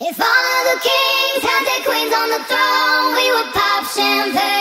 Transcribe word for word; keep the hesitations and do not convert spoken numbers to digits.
If all of the kings had their queens on the throne, we would pop champagne.